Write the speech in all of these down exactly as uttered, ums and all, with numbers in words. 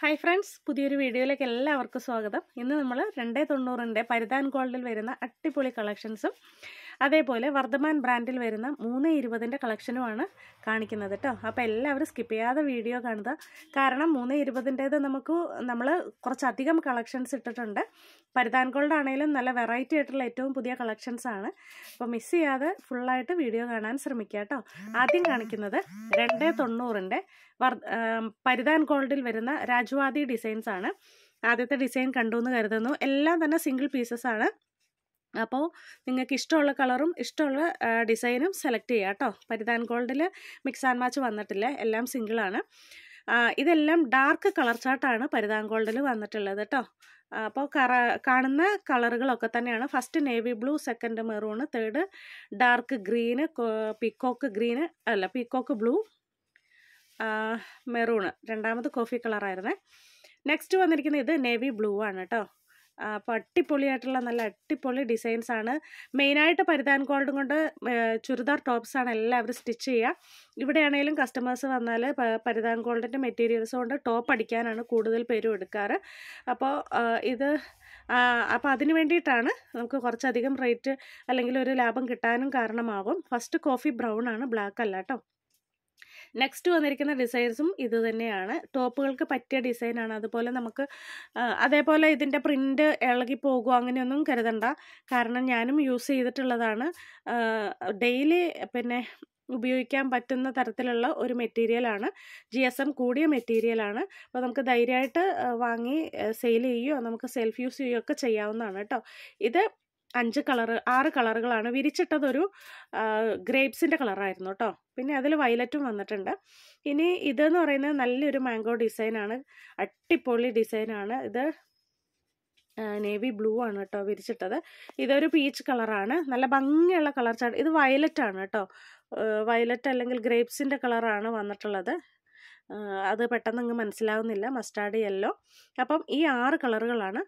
Hi friends, പുതിയൊരു വീഡിയോയിലേക്ക് എല്ലാവർക്കും സ്വാഗതം. ഇന്ന് നമ്മൾ രണ്ട് തൊണ്ണൂറിൻ്റെ പരിധാൻ ഗോൾഡിൽ വരുന്ന അടിപൊളി കളക്ഷൻസും അതേപോലെ വർദ്ധമാൻ ബ്രാൻഡിൽ വരുന്ന മൂന്ന് ഇരുപതിൻ്റെ കളക്ഷനുമാണ് കാണിക്കുന്നത് കേട്ടോ. അപ്പോൾ എല്ലാവരും സ്കിപ്പ് ചെയ്യാതെ വീഡിയോ കാണുക. കാരണം മൂന്ന് ഇരുപതിൻ്റേത് നമുക്ക് നമ്മൾ കുറച്ചധികം കളക്ഷൻസ് ഇട്ടിട്ടുണ്ട്. പരിധാൻ ഗോൾഡ് ആണെങ്കിലും നല്ല വെറൈറ്റി ആയിട്ടുള്ള ഏറ്റവും പുതിയ കളക്ഷൻസാണ്. അപ്പോൾ മിസ് ചെയ്യാതെ ഫുള്ളായിട്ട് വീഡിയോ കാണാൻ ശ്രമിക്കുക കേട്ടോ. ആദ്യം കാണിക്കുന്നത് രണ്ട് തൊണ്ണൂറിൻ്റെ വർ പരിധാൻ ഗോൾഡിൽ വരുന്ന രാജവാദി ഡിസൈൻസ് ആണ്. ആദ്യത്തെ ഡിസൈൻ കണ്ടു എന്ന് കരുതുന്നു. എല്ലാം തന്നെ സിംഗിൾ പീസസ് ആണ്. അപ്പോൾ നിങ്ങൾക്ക് ഇഷ്ടമുള്ള കളറും ഇഷ്ടമുള്ള ഡിസൈനും സെലക്ട് ചെയ്യാം കേട്ടോ. പരിധാൻ ഗോൾഡിൽ മിക്സ് ആൻഡ് മാച്ച് വന്നിട്ടില്ല, എല്ലാം സിംഗിളാണ്. ഇതെല്ലാം ഡാർക്ക് കളർ ചാർട്ടാണ് പരിധാൻ ഗോൾഡിൽ വന്നിട്ടുള്ളത് കേട്ടോ. അപ്പോൾ കറ കാണുന്ന കളറുകളൊക്കെ തന്നെയാണ്. First navy blue, second maroon, third dark green, peacock green അല്ല പീക്കോക്ക് ബ്ലൂ, മെറൂണ്, രണ്ടാമത് കോഫി കളറായിരുന്നേ. നെക്സ്റ്റ് വന്നിരിക്കുന്നത് ഇത് നേവി ബ്ലൂ ആണ് കേട്ടോ. അപ്പോൾ അടിപൊളിയായിട്ടുള്ള നല്ല അടിപൊളി ഡിസൈൻസ് ആണ്. മെയിനായിട്ട് പരിധാൻ ഗോൾഡും കൊണ്ട് ചുരിദാർ ടോപ്സാണ് എല്ലാവരും സ്റ്റിച്ച് ചെയ്യുക. ഇവിടെയാണെങ്കിലും കസ്റ്റമേഴ്സ് വന്നാൽ പരിധാൻ ഗോൾഡിൻ്റെ മെറ്റീരിയൽസ് കൊണ്ട് ടോപ്പ് അടിക്കാനാണ് കൂടുതൽ പേരും എടുക്കാറ്. അപ്പോൾ ഇത് അപ്പോൾ അതിന് വേണ്ടിയിട്ടാണ് നമുക്ക് കുറച്ചധികം റേറ്റ് അല്ലെങ്കിൽ ഒരു ലാഭം കിട്ടാനും കാരണമാകും. ഫസ്റ്റ് കോഫി ബ്രൗൺ ആണ്, ബ്ലാക്ക് അല്ല കേട്ടോ. നെക്സ്റ്റ് വന്നിരിക്കുന്ന ഡിസൈൻസും ഇത് തന്നെയാണ്. ടോപ്പുകൾക്ക് പറ്റിയ ഡിസൈനാണ്. അതുപോലെ നമുക്ക് അതേപോലെ ഇതിൻ്റെ പ്രിൻ്റ് ഇളകിപ്പോകുമോ അങ്ങനെയൊന്നും കരുതണ്ട. കാരണം ഞാനും യൂസ് ചെയ്തിട്ടുള്ളതാണ്. ഡെയിലി പിന്നെ ഉപയോഗിക്കാൻ പറ്റുന്ന തരത്തിലുള്ള ഒരു മെറ്റീരിയലാണ്. ജി എസ് എം കൂടിയ മെറ്റീരിയലാണ്. അപ്പോൾ നമുക്ക് ധൈര്യമായിട്ട് വാങ്ങി സെയിൽ ചെയ്യുകയോ നമുക്ക് സെൽഫ് യൂസ് ചെയ്യുകയോ ഒക്കെ ചെയ്യാവുന്നതാണ് കേട്ടോ. ഇത് അഞ്ച് കളറ് ആറ് കളറുകളാണ്. വിരിച്ചിട്ടതൊരു ഗ്രേപ്സിൻ്റെ കളറായിരുന്നു കേട്ടോ. പിന്നെ അതിൽ വയലറ്റും വന്നിട്ടുണ്ട്. ഇനി ഇതെന്ന് പറയുന്നത് നല്ലൊരു മാംഗോ ഡിസൈനാണ്. അടിപൊളി ഡിസൈനാണ്. ഇത് നേവി ബ്ലൂ ആണ് കേട്ടോ വിരിച്ചിട്ടത്. ഇതൊരു പീച്ച് കളറാണ്, നല്ല ഭംഗിയുള്ള കളർ ചാർട്ട്. ഇത് വയലറ്റാണ് കേട്ടോ. വയലറ്റ് അല്ലെങ്കിൽ ഗ്രേപ്സിൻ്റെ കളറാണ് വന്നിട്ടുള്ളത്. അത് പെട്ടെന്ന് അങ്ങ് മനസ്സിലാവുന്നില്ല. Mustard yellow. അപ്പം ഈ ആറ് കളറുകളാണ്.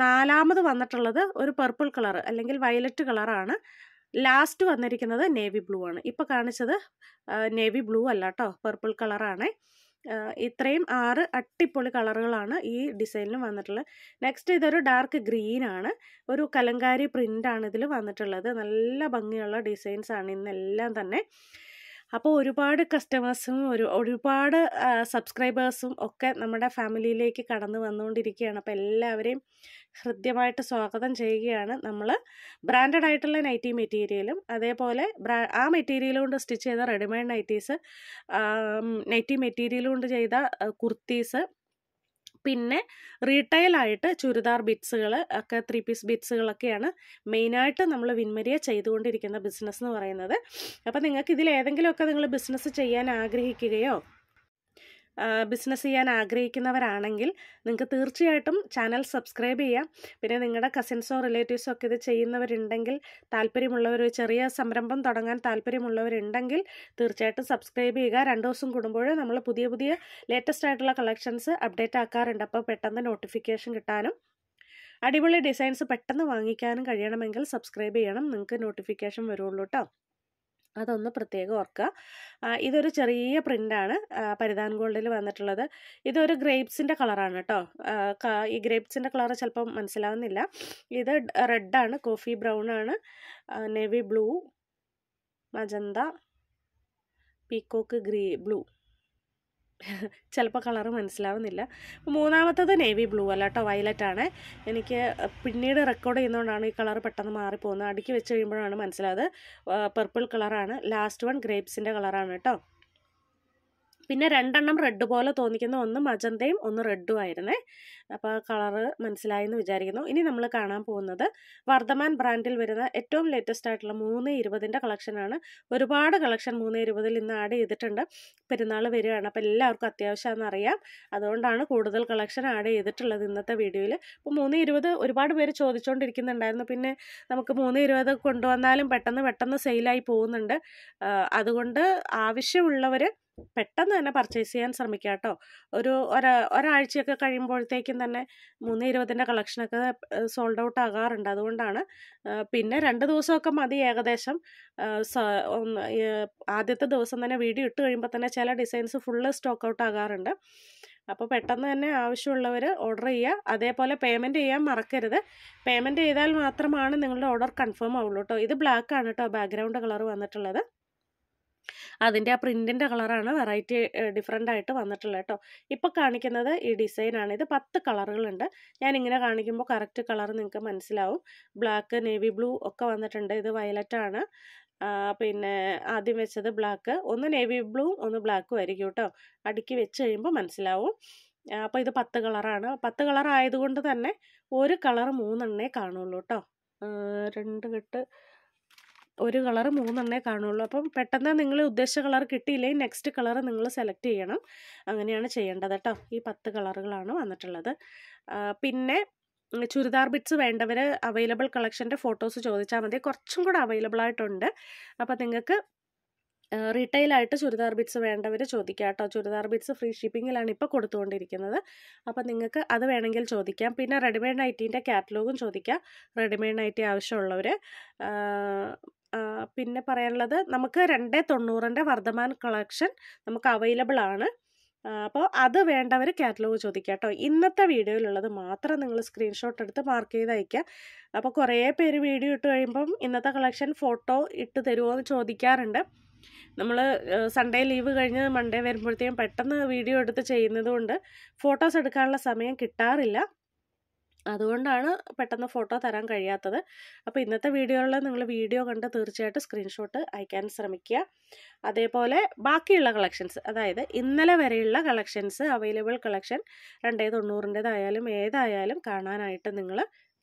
നാലാമത് വന്നിട്ടുള്ളത് ഒരു പർപ്പിൾ കളർ അല്ലെങ്കിൽ വയലറ്റ് കളറാണ്. ലാസ്റ്റ് വന്നിരിക്കുന്നത് നേവി ബ്ലൂ ആണ്. ഇപ്പോൾ കാണിച്ചത് നേവി ബ്ലൂ അല്ല കേട്ടോ, പർപ്പിൾ കളറാണ്. ഇത്രയും ആറ് അടിപൊളി കളറുകളാണ് ഈ ഡിസൈനിൽ വന്നിട്ടുള്ളത്. നെക്സ്റ്റ് ഇതൊരു ഡാർക്ക് ഗ്രീനാണ്. ഒരു കലങ്കാരി പ്രിൻ്റാണ് ഇതിൽ വന്നിട്ടുള്ളത്. നല്ല ഭംഗിയുള്ള ഡിസൈൻസാണ് ഇന്നെല്ലാം തന്നെ. അപ്പോൾ ഒരുപാട് കസ്റ്റമേഴ്സും ഒരു ഒരുപാട് സബ്സ്ക്രൈബേഴ്സും ഒക്കെ നമ്മുടെ ഫാമിലിയിലേക്ക് കടന്നു വന്നുകൊണ്ടിരിക്കുകയാണ്. അപ്പോൾ എല്ലാവരെയും ഹൃദ്യമായിട്ട് സ്വാഗതം ചെയ്യുകയാണ്. നമ്മൾ ബ്രാൻഡഡ് ആയിട്ടുള്ള നൈറ്റി മെറ്റീരിയലും അതേപോലെ ബ്രാ ആ മെറ്റീരിയൽ കൊണ്ട് സ്റ്റിച്ച് ചെയ്ത റെഡിമെയ്ഡ് നൈറ്റീസ്, നൈറ്റി മെറ്റീരിയൽ കൊണ്ട് ചെയ്ത കുർത്തീസ്, പിന്നെ റീറ്റെയിലായിട്ട് ചുരിദാർ ബിറ്റ്സുകൾ ഒക്കെ ത്രീ പീസ് ബിറ്റ്സുകളൊക്കെയാണ് മെയിനായിട്ട് നമ്മൾ വിൻമരിയ ചെയ്തുകൊണ്ടിരിക്കുന്ന ബിസിനസ് എന്ന് പറയുന്നത്. അപ്പോൾ നിങ്ങൾക്ക് ഇതിൽ ഏതെങ്കിലുമൊക്കെ നിങ്ങൾ ബിസിനസ് ചെയ്യാൻ ആഗ്രഹിക്കുകയോ ബിസിനസ് ചെയ്യാൻ ആഗ്രഹിക്കുന്നവരാണെങ്കിൽ നിങ്ങൾക്ക് തീർച്ചയായിട്ടും ചാനൽ സബ്സ്ക്രൈബ് ചെയ്യാം. പിന്നെ നിങ്ങളുടെ കസിൻസോ റിലേറ്റീവ്സോ ഒക്കെ ഇത് ചെയ്യുന്നവരുണ്ടെങ്കിൽ, താല്പര്യമുള്ളവർ, ചെറിയ സംരംഭം തുടങ്ങാൻ താല്പര്യമുള്ളവരുണ്ടെങ്കിൽ തീർച്ചയായിട്ടും സബ്സ്ക്രൈബ് ചെയ്യുക. രണ്ട് ദിവസം കൂടുമ്പോൾ നമ്മൾ പുതിയ പുതിയ ലേറ്റസ്റ്റ് ആയിട്ടുള്ള കളക്ഷൻസ് അപ്ഡേറ്റ് ആക്കാറുണ്ട്. അപ്പോൾ പെട്ടെന്ന് നോട്ടിഫിക്കേഷൻ കിട്ടാനും അടിപൊളി ഡിസൈൻസ് പെട്ടെന്ന് വാങ്ങിക്കാനും കഴിയണമെങ്കിൽ സബ്സ്ക്രൈബ് ചെയ്യണം. നിങ്ങൾക്ക് നോട്ടിഫിക്കേഷൻ വരുള്ളൂ കേട്ടോ. അതൊന്ന് പ്രത്യേകം ഓർക്കുക. ഇതൊരു ചെറിയ പ്രിൻ്റാണ് പരിധാൻ ഗോൾഡിൽ വന്നിട്ടുള്ളത്. ഇതൊരു ഗ്രേപ്സിൻ്റെ കളറാണ് കേട്ടോ. ഈ ഗ്രേപ്സിൻ്റെ കളർ ചിലപ്പം മനസ്സിലാവുന്നില്ല. ഇത് റെഡാണ്, കോഫി ബ്രൗൺ ആണ്, navy blue, magenta, peacock green blue. ചിലപ്പോൾ കളറ് മനസ്സിലാവുന്നില്ല. മൂന്നാമത്തത് നേവി ബ്ലൂ അല്ല കേട്ടോ, വയലറ്റാണ്. എനിക്ക് പിന്നീട് റെക്കോർഡ് ചെയ്യുന്നതുകൊണ്ടാണ് ഈ കളർ പെട്ടെന്ന് മാറിപ്പോകുന്നത്. അടുക്കി വെച്ച് കഴിയുമ്പോഴാണ് മനസ്സിലായത് പർപ്പിൾ കളറാണ്. ലാസ്റ്റ് വൺ ഗ്രേപ്സിൻ്റെ കളറാണ് കേട്ടോ. പിന്നെ രണ്ടെണ്ണം റെഡ് പോലെ തോന്നിക്കുന്ന ഒന്ന് മജന്തയും ഒന്ന് റെഡും ആയിരുന്നേ. അപ്പോൾ കളറ് മനസ്സിലായെന്ന് വിചാരിക്കുന്നു. ഇനി നമ്മൾ കാണാൻ പോകുന്നത് വർദ്ധമാൻ ബ്രാൻഡിൽ വരുന്ന ഏറ്റവും ലേറ്റസ്റ്റ് ആയിട്ടുള്ള മൂന്ന് ഇരുപതിൻ്റെ കളക്ഷനാണ്. ഒരുപാട് കളക്ഷൻ മൂന്ന് ഇരുപതിൽ ഇന്ന് ആഡ് ചെയ്തിട്ടുണ്ട്. പെരുന്നാൾ വരികയാണ്. അപ്പോൾ എല്ലാവർക്കും അത്യാവശ്യമാണെന്ന് അറിയാം. അതുകൊണ്ടാണ് കൂടുതൽ കളക്ഷൻ ആഡ് ചെയ്തിട്ടുള്ളത് ഇന്നത്തെ വീഡിയോയിൽ. അപ്പോൾ മൂന്ന് ഇരുപത് ഒരുപാട് പേര് ചോദിച്ചുകൊണ്ടിരിക്കുന്നുണ്ടായിരുന്നു. പിന്നെ നമുക്ക് മൂന്ന് ഇരുപത് കൊണ്ടുവന്നാലും പെട്ടെന്ന് പെട്ടെന്ന് സെയിലായി പോകുന്നുണ്ട്. അതുകൊണ്ട് ആവശ്യമുള്ളവർ പെട്ടെന്ന് തന്നെ പർച്ചേസ് ചെയ്യാൻ ശ്രമിക്കുക കേട്ടോ. ഒരു ഒരാ ഒരാഴ്ചയൊക്കെ കഴിയുമ്പോഴത്തേക്കും തന്നെ മൂന്ന് ഇരുപതിൻ്റെ കളക്ഷനൊക്കെ സോൾഡ് ഔട്ട് ആകാറുണ്ട്. അതുകൊണ്ടാണ്. പിന്നെ രണ്ട് ദിവസമൊക്കെ മതി ഏകദേശം. ആദ്യത്തെ ദിവസം തന്നെ വീഡിയോ ഇട്ട് കഴിയുമ്പോൾ തന്നെ ചില ഡിസൈൻസ് ഫുള്ള് സ്റ്റോക്ക് ഔട്ട് ആകാറുണ്ട്. അപ്പോൾ പെട്ടെന്ന് തന്നെ ആവശ്യമുള്ളവർ ഓർഡർ ചെയ്യുക. അതേപോലെ പേയ്മെൻറ്റ് ചെയ്യാൻ മറക്കരുത്. പേയ്മെൻറ്റ് ചെയ്താൽ മാത്രമാണ് നിങ്ങളുടെ ഓർഡർ കൺഫേം ആവുള്ളൂ കേട്ടോ. ഇത് ബ്ലാക്കാണ് കേട്ടോ ബാക്ക്ഗ്രൗണ്ട് കളർ വന്നിട്ടുള്ളത്. അതിൻ്റെ ആ പ്രിൻറ്റിൻ്റെ കളറാണ് വെറൈറ്റി ഡിഫറെൻ്റ് ആയിട്ട് വന്നിട്ടുള്ളത് കേട്ടോ. ഇപ്പോൾ കാണിക്കുന്നത് ഈ ഡിസൈനാണ്. ഇത് പത്ത് കളറുകളുണ്ട്. ഞാനിങ്ങനെ കാണിക്കുമ്പോൾ കറക്റ്റ് കളർ നിങ്ങൾക്ക് മനസ്സിലാവും. ബ്ലാക്ക്, നേവി ബ്ലൂ ഒക്കെ വന്നിട്ടുണ്ട്. ഇത് വയലറ്റാണ്. പിന്നെ ആദ്യം വെച്ചത് ബ്ലാക്ക്, ഒന്ന് നേവി ബ്ലൂവും ഒന്ന് ബ്ലാക്കും ആയിരിക്കും കേട്ടോ. അടുക്കി വെച്ച് കഴിയുമ്പോൾ മനസ്സിലാവും. അപ്പോൾ ഇത് പത്ത് കളറാണ്. പത്ത് കളർ ആയതുകൊണ്ട് തന്നെ ഒരു കളർ മൂന്നെണ്ണേ കാണുള്ളൂ കേട്ടോ. രണ്ട് കെട്ട് ഒരു കളർ മൂന്നെണ്ണേ കാണുള്ളൂ. അപ്പം പെട്ടെന്ന് നിങ്ങൾ ഉദ്ദേശിച്ച കളർ കിട്ടിയില്ലെങ്കിൽ നെക്സ്റ്റ് കളർ നിങ്ങൾ സെലക്ട് ചെയ്യണം. അങ്ങനെയാണ് ചെയ്യേണ്ടത് കേട്ടോ. ഈ പത്ത് കളറുകളാണ് വന്നിട്ടുള്ളത്. പിന്നെ ചുരിദാർ ബിറ്റ്സ് വേണ്ടവർ അവൈലബിൾ കളക്ഷൻ്റെ ഫോട്ടോസ് ചോദിച്ചാൽ മതി. കുറച്ചും കൂടെ അവൈലബിൾ ആയിട്ടുണ്ട്. അപ്പോൾ നിങ്ങൾക്ക് റീറ്റെയിലായിട്ട് ചുരിദാർ ബിറ്റ്സ് വേണ്ടവർ ചോദിക്കാം കേട്ടോ. ചുരിദാർ ബിറ്റ്സ് ഫ്രീ ഷിപ്പിങ്ങിലാണ് ഇപ്പോൾ കൊടുത്തുകൊണ്ടിരിക്കുന്നത്. അപ്പോൾ നിങ്ങൾക്ക് അത് വേണമെങ്കിൽ ചോദിക്കാം. പിന്നെ റെഡിമെയ്ഡ് നൈറ്റീൻ്റെ കാറ്റലോഗും ചോദിക്കാം, റെഡിമെയ്ഡ് നൈറ്റി ആവശ്യമുള്ളവർ. പിന്നെ പറയാനുള്ളത്, നമുക്ക് രണ്ടേ തൊണ്ണൂറിൻ്റെ വർദ്ധമാൻ കളക്ഷൻ നമുക്ക് അവൈലബിൾ ആണ്. അപ്പോൾ അത് വേണ്ടവർ കാറ്റലോഗ് ചോദിക്കുക കേട്ടോ. ഇന്നത്തെ വീഡിയോയിലുള്ളത് മാത്രം നിങ്ങൾ സ്ക്രീൻഷോട്ട് എടുത്ത് മാർക്ക് ചെയ്ത് അയയ്ക്കുക. അപ്പോൾ കുറേ പേര് വീഡിയോ ഇട്ട് കഴിയുമ്പം ഇന്നത്തെ കളക്ഷൻ ഫോട്ടോ ഇട്ട് തരുമോ എന്ന് ചോദിക്കാറുണ്ട്. നമ്മൾ സൺഡേ ലീവ് കഴിഞ്ഞ് മൺഡേ വരുമ്പോഴത്തേക്കും പെട്ടെന്ന് വീഡിയോ എടുത്ത് ചെയ്യുന്നത് കൊണ്ട് ഫോട്ടോസ് എടുക്കാനുള്ള സമയം കിട്ടാറില്ല. അതുകൊണ്ടാണ് പെട്ടെന്ന് ഫോട്ടോ തരാൻ കഴിയാത്തത്. അപ്പോൾ ഇന്നത്തെ വീഡിയോയിൽ നിങ്ങൾ വീഡിയോ കണ്ട് തീർച്ചയായിട്ടും സ്ക്രീൻഷോട്ട് അയക്കാൻ ശ്രമിക്കുക. അതേപോലെ ബാക്കിയുള്ള കളക്ഷൻസ്, അതായത് ഇന്നലെ വരെയുള്ള കളക്ഷൻസ്, അവൈലബിൾ കളക്ഷൻ രണ്ടേ തൊണ്ണൂറിൻ്റേതായാലും ഏതായാലും കാണാനായിട്ട് നിങ്ങൾ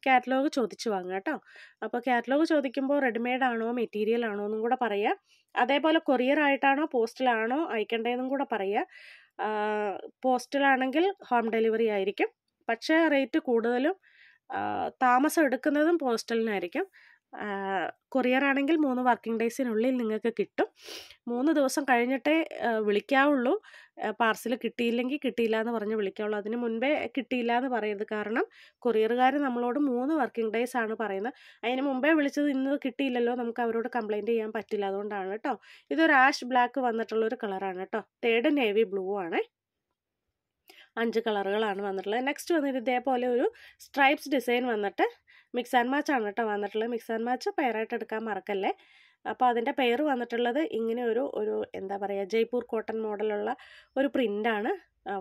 കാറ്റലോഗ് ചോദിച്ചു വാങ്ങുക കേട്ടോ. അപ്പോൾ കാറ്റലോഗ് ചോദിക്കുമ്പോൾ റെഡിമെയ്ഡ് ആണോ മെറ്റീരിയൽ ആണോ എന്നും കൂടെ പറയുക. അതേപോലെ കൊറിയർ ആയിട്ടാണോ പോസ്റ്റിലാണോ അയക്കേണ്ടതെന്നും കൂടെ പറയുക. പോസ്റ്റിലാണെങ്കിൽ ഹോം ഡെലിവറി ആയിരിക്കും. പക്ഷേ റേറ്റ് കൂടുതലും താമസം എടുക്കുന്നതും പോസ്റ്റലിനായിരിക്കും. കൊറിയർ ആണെങ്കിൽ മൂന്ന് വർക്കിംഗ് ഡേയ്സിനുള്ളിൽ നിങ്ങൾക്ക് കിട്ടും. മൂന്ന് ദിവസം കഴിഞ്ഞിട്ടേ വിളിക്കാവുള്ളൂ. പാർസൽ കിട്ടിയില്ലെങ്കിൽ കിട്ടിയില്ല എന്ന് പറഞ്ഞ് വിളിക്കാവുള്ളൂ. അതിന് മുൻപേ കിട്ടിയില്ല എന്ന് പറയരുത്. കാരണം കൊറിയറുകാർ നമ്മളോട് മൂന്ന് വർക്കിംഗ് ഡേയ്സ് ആണ് പറയുന്നത്. അതിന് മുമ്പേ വിളിച്ചത് ഇന്ന് കിട്ടിയില്ലല്ലോ, നമുക്ക് അവരോട് കംപ്ലയിൻറ്റ് ചെയ്യാൻ പറ്റില്ല. അതുകൊണ്ടാണ് കേട്ടോ. ഇതൊരു ആഷ് ബ്ലാക്ക് വന്നിട്ടുള്ളൊരു കളറാണ് കേട്ടോ. തേർഡ് നേവി ബ്ലൂ ആണ്. അഞ്ച് കളറുകളാണ് വന്നിട്ടുള്ളത്. നെക്സ്റ്റ് വന്നിട്ട് ഇതേപോലെ ഒരു സ്ട്രൈപ്സ് ഡിസൈൻ വന്നിട്ട് മിക്സ് ആൻഡ് മാച്ച് ആണ് കേട്ടോ വന്നിട്ടുള്ളത്. മിക്സ് ആൻഡ് മാച്ച് പെയറായിട്ട് എടുക്കാൻ മറക്കല്ലേ. അപ്പോൾ അതിൻ്റെ പെയർ വന്നിട്ടുള്ളത് ഇങ്ങനെ ഒരു ഒരു എന്താ പറയുക, ജയ്പൂർ കോട്ടൺ മോഡലുള്ള ഒരു പ്രിൻ്റാണ്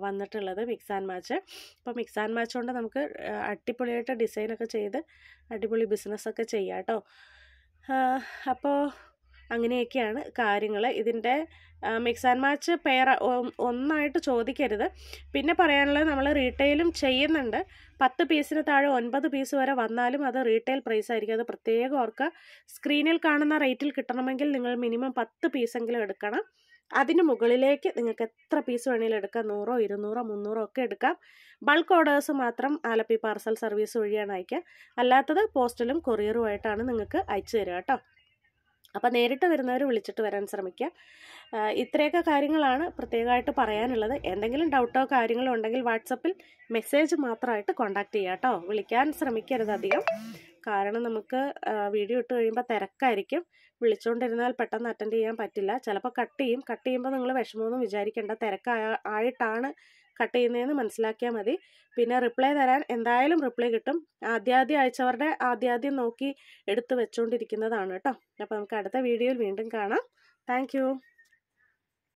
വന്നിട്ടുള്ളത് മിക്സ് ആൻഡ് മാച്ച്. അപ്പോൾ മിക്സ് ആൻഡ് മാച്ച് കൊണ്ട് നമുക്ക് അടിപൊളിയായിട്ട് ഡിസൈനൊക്കെ ചെയ്ത് അടിപൊളി ബിസിനസ്സൊക്കെ ചെയ്യാം കേട്ടോ. അപ്പോൾ അങ്ങനെയൊക്കെയാണ് കാര്യങ്ങൾ. ഇതിൻ്റെ മിക്സ് ആൻഡ് മാച്ച് പെയർ ഒന്നായിട്ട് ചോദിക്കരുത്. പിന്നെ പറയാനുള്ളത്, നമ്മൾ റീറ്റെയിലും ചെയ്യുന്നുണ്ട്. പത്ത് പീസിന് താഴെ ഒൻപത് പീസ് വരെ വന്നാലും അത് റീറ്റെയിൽ പ്രൈസ് ആയിരിക്കും. അത് പ്രത്യേകം ഓർക്കുക. സ്ക്രീനിൽ കാണുന്ന റേറ്റിൽ കിട്ടണമെങ്കിൽ നിങ്ങൾ മിനിമം പത്ത് പീസെങ്കിലും എടുക്കണം. അതിന് മുകളിലേക്ക് നിങ്ങൾക്ക് എത്ര പീസ് വേണമെങ്കിലും എടുക്കാം. നൂറോ ഇരുന്നൂറോ മുന്നൂറോ ഒക്കെ എടുക്കാം. ബൾക്ക് ഓർഡേഴ്സ് മാത്രം ആലപ്പി പാർസൽ സർവീസ് വഴിയാണ് അയക്കുക. അല്ലാത്തത് പോസ്റ്റലും കൊറിയറുമായിട്ടാണ് നിങ്ങൾക്ക് അയച്ചു തരിക കേട്ടോ. അപ്പോൾ നേരിട്ട് വരുന്നവർ വിളിച്ചിട്ട് വരാൻ ശ്രമിക്കുക. ഇത്രയൊക്കെ കാര്യങ്ങളാണ് പ്രത്യേകമായിട്ട് പറയാനുള്ളത്. എന്തെങ്കിലും ഡൗട്ടോ കാര്യങ്ങളോ ഉണ്ടെങ്കിൽ വാട്സപ്പിൽ മെസ്സേജ് മാത്രമായിട്ട് കോൺടാക്റ്റ് ചെയ്യുക കേട്ടോ. വിളിക്കാൻ ശ്രമിക്കരുത് അധികം. കാരണം നമുക്ക് വീഡിയോ ഇട്ട് കഴിയുമ്പോൾ തിരക്കായിരിക്കും. വിളിച്ചുകൊണ്ടിരുന്നാൽ പെട്ടെന്ന് അറ്റൻഡ് ചെയ്യാൻ പറ്റില്ല. ചിലപ്പോൾ കട്ട് ചെയ്യും. കട്ട് ചെയ്യുമ്പോൾ നിങ്ങൾ വിഷമമൊന്നും വിചാരിക്കേണ്ട. തിരക്കായിട്ടാണ് കട്ട് ചെയ്യുന്നതെന്ന് മനസ്സിലാക്കിയാൽ മതി. പിന്നെ റിപ്ലൈ തരാൻ എന്തായാലും റിപ്ലൈ കിട്ടും. ആദ്യാദ്യം അയച്ചവരുടെ ആദ്യാദ്യം നോക്കി എടുത്ത് വെച്ചുകൊണ്ടിരിക്കുന്നതാണ് കേട്ടോ. അപ്പോൾ നമുക്ക് അടുത്ത വീഡിയോയിൽ വീണ്ടും കാണാം. Thank U.